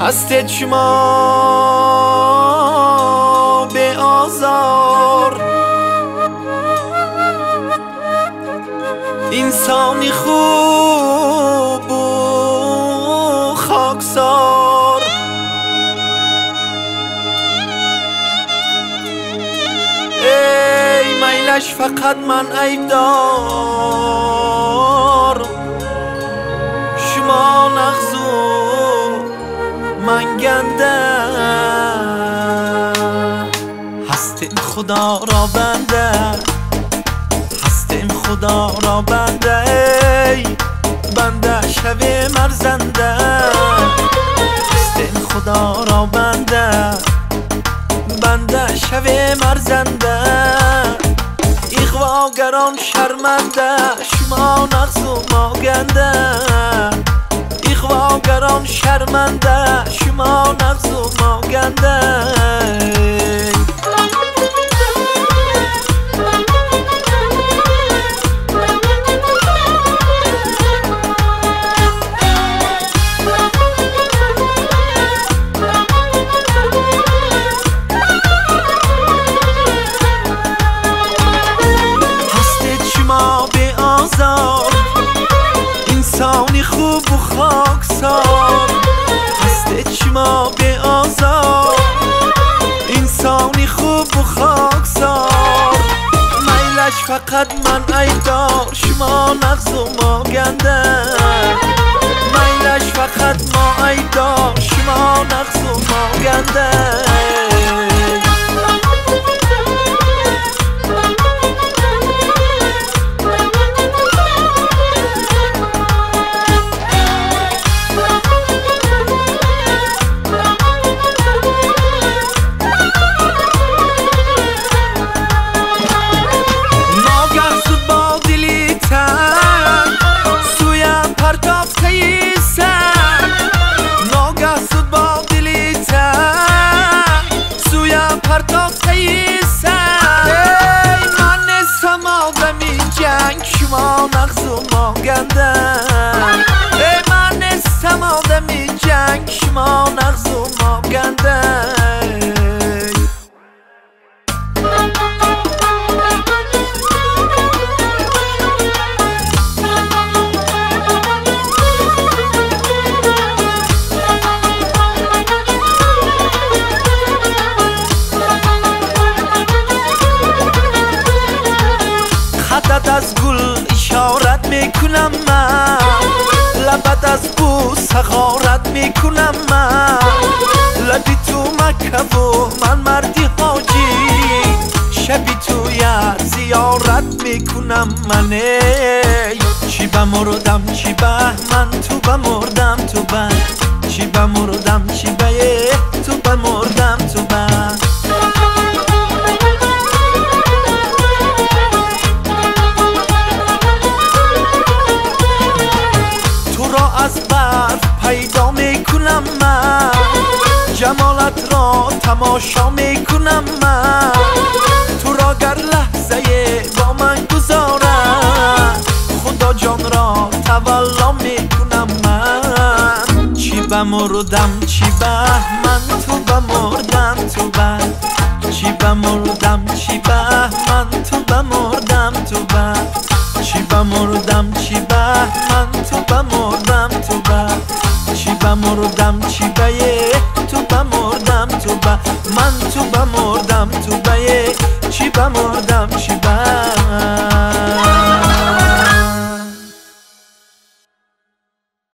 هستت شما به آزار انسانی خوب و خاکسار. ای میلش فقط من عیب دار، شما نغزو من گنده هستم، خدا را بنده هستم، خدا را بنده. ای بنده شوی مرزنده هستم، خدا را بنده، بنده شوی مرزنده. اغواگران شرمنده، شما نغز و ما گنده. اغواگران شرمنده، شما نغز و ما گنده. هستید شما به آزار، انسانی خوب و خاکسار. هستید شما به آزار، انسانی خوب و خاکسار. میلش فقط من عیب دار، شما نغز و ما گنده. میلش فقط ما عیب دار، شما نغز و ما گنده. شما نغز و ما گنده. ای من نیستم آدمی جنگ، شما نغز و ما گنده. خطت از گل اشارت میکنم من، لبت از بو سغارت میکنم من. لبی تو مکه و من مردی حاجی، شبی تو یه زیارت میکنم من. ای چی بمردم چی بهمن، تو بمردم تو به چی بمردم چی به تو بمردم تو به. جمالت را تماشا میکنم من، تو را گر لحظه با من گذارم، خدا جان را تولا میکنم من. چی بمردم چی بهمن، تو بمردم تو به چی بمردم چی بهمن، تو بمردم تو به چی بمردم چی بهمن، تو بمردم تو به چی بمردم چی به تو بمردم تو به. من تو بمردم تو به چی بمردم چی